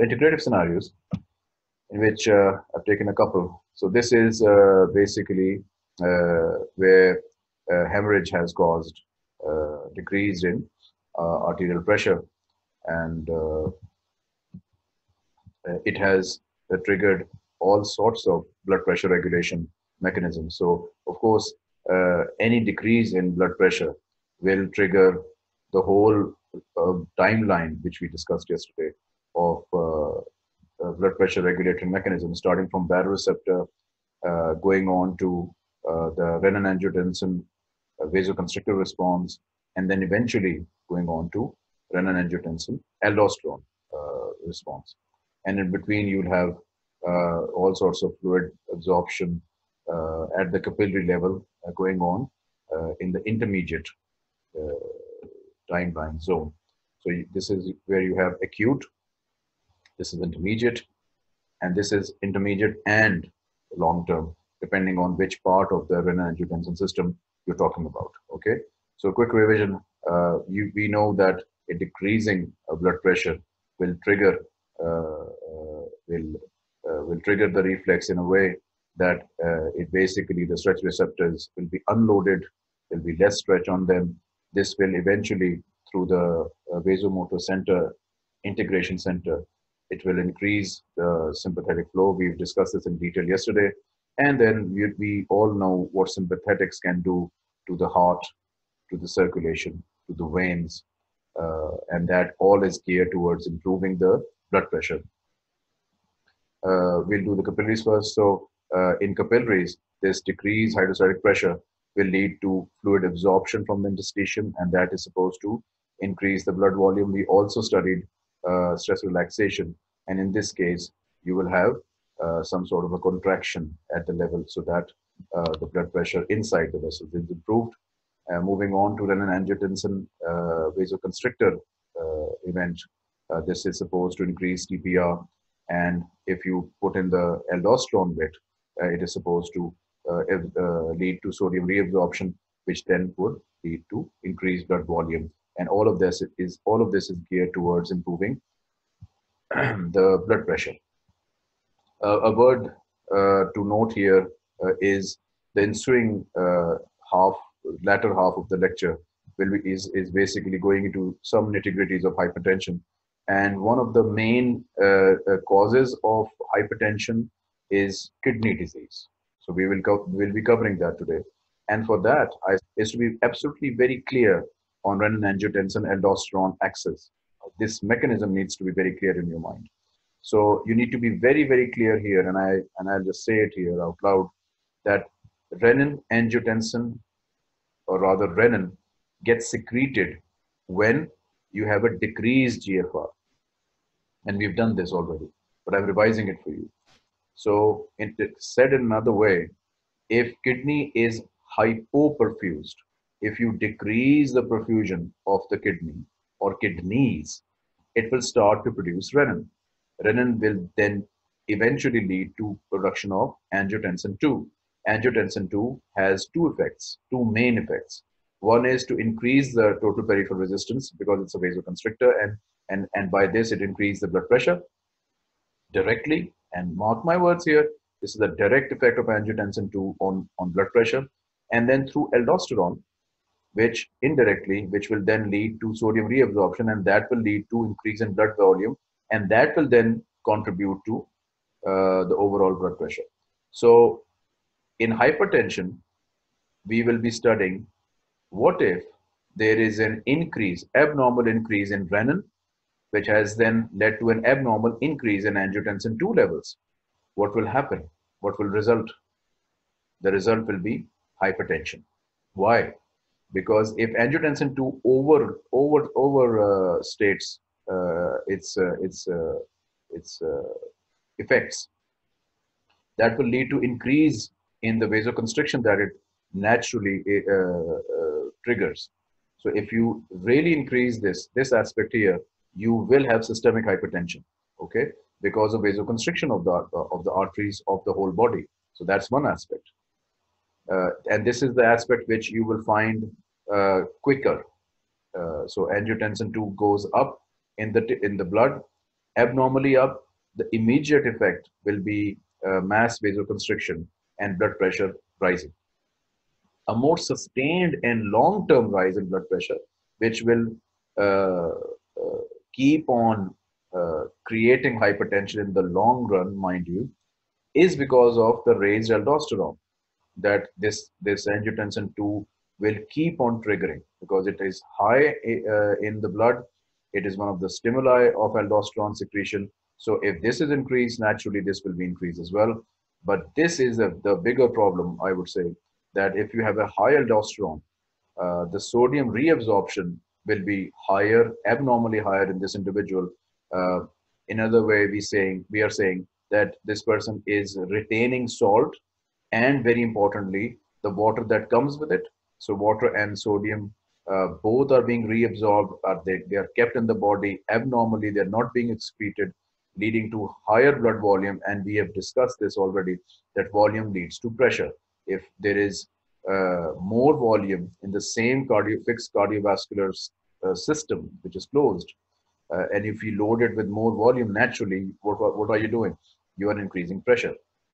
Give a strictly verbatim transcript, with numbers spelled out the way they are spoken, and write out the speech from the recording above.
integrative scenarios, in which uh, I've taken a couple. So this is uh, basically uh, where uh, hemorrhage has caused uh, decrease in uh, arterial pressure, and uh, it has uh, triggered all sorts of blood pressure regulation mechanisms. So of course, uh, any decrease in blood pressure will trigger the whole uh, timeline, which we discussed yesterday, of uh, Uh, blood pressure regulatory mechanism, starting from baroreceptor, uh, going on to uh, the renin angiotensin uh, vasoconstrictor response, and then eventually going on to renin angiotensin aldosterone uh, response. And in between, you'll have uh, all sorts of fluid absorption uh, at the capillary level uh, going on uh, in the intermediate uh, timeline zone. So you, this is where you have acute, this is intermediate, and this is intermediate and long-term, depending on which part of the renin-angiotensin system you're talking about, okay? So quick revision, uh, you, we know that a decreasing uh, blood pressure will trigger, uh, uh, will, uh, will trigger the reflex in a way that uh, it basically, the stretch receptors will be unloaded, there'll be less stretch on them. This will eventually, through the uh, vasomotor center, integration center, it will increase the sympathetic flow. We've discussed this in detail yesterday. And then we, we all know what sympathetics can do to the heart, to the circulation, to the veins. Uh, and that all is geared towards improving the blood pressure. Uh, we'll do the capillaries first. So uh, in capillaries, this decreased hydrostatic pressure will lead to fluid absorption from the interstitium, and that is supposed to increase the blood volume. We also studied Uh, stress relaxation, and in this case you will have uh, some sort of a contraction at the level, so that uh, the blood pressure inside the vessels is improved. Uh, moving on to renin-angiotensin uh, vasoconstrictor uh, event, uh, this is supposed to increase T P R, and if you put in the aldosterone bit, uh, it is supposed to uh, if, uh, lead to sodium reabsorption, which then would lead to increased blood volume. And all of this is all of this is geared towards improving the blood pressure. Uh, a word uh, to note here uh, is the ensuing uh, half, latter half of the lecture will be, is is basically going into some nitty-gritties of hypertension. And one of the main uh, uh, causes of hypertension is kidney disease. So we will co we'll be covering that today. And for that, I is to be absolutely very clear on renin-angiotensin-aldosterone axis. This mechanism needs to be very clear in your mind. So you need to be very, very clear here, and, I, and I'll just say it here out loud, that renin-angiotensin, or rather renin, gets secreted when you have a decreased G F R. And we've done this already, but I'm revising it for you. So it, it said in another way, if kidney is hypoperfused, if you decrease the perfusion of the kidney or kidneys, it will start to produce renin. Renin will then eventually lead to production of angiotensin two. Angiotensin two has two effects, two main effects. One is to increase the total peripheral resistance, because it's a vasoconstrictor, and, and, and by this it increases the blood pressure directly. And mark my words here, this is the direct effect of angiotensin two on, on blood pressure. And then through aldosterone, which indirectly, which will then lead to sodium reabsorption, and that will lead to increase in blood volume, and that will then contribute to uh, the overall blood pressure. So in hypertension, we will be studying what if there is an increase, abnormal increase in renin, which has then led to an abnormal increase in angiotensin two levels. What will happen? What will result? The result will be hypertension. Why? Because if angiotensin two over over over uh, states uh, its uh, its uh, its uh, effects, that will lead to increase in the vasoconstriction that it naturally uh, uh, triggers. So if you really increase this this aspect here, you will have systemic hypertension, okay, because of vasoconstriction of the of the arteries of the whole body. So that's one aspect. Uh, and this is the aspect which you will find uh, quicker. Uh, so angiotensin two goes up in the, in the blood, abnormally up, the immediate effect will be uh, mass vasoconstriction and blood pressure rising. A more sustained and long-term rise in blood pressure, which will uh, uh, keep on uh, creating hypertension in the long run, mind you, is because of the raised aldosterone that this, this angiotensin two will keep on triggering, because it is high uh, in the blood. It is one of the stimuli of aldosterone secretion. So if this is increased, naturally this will be increased as well. But this is a, the bigger problem, I would say, that if you have a high aldosterone, uh, the sodium reabsorption will be higher, abnormally higher in this individual. Uh, another way we saying, we are saying that this person is retaining salt and, very importantly, the water that comes with it. So water and sodium, uh, both are being reabsorbed, are they, they are kept in the body abnormally, they're not being excreted, leading to higher blood volume. And we have discussed this already, that volume leads to pressure. If there is uh, more volume in the same cardio, fixed cardiovascular uh, system, which is closed, uh, and if you load it with more volume, naturally, what, what, what are you doing? You are increasing pressure.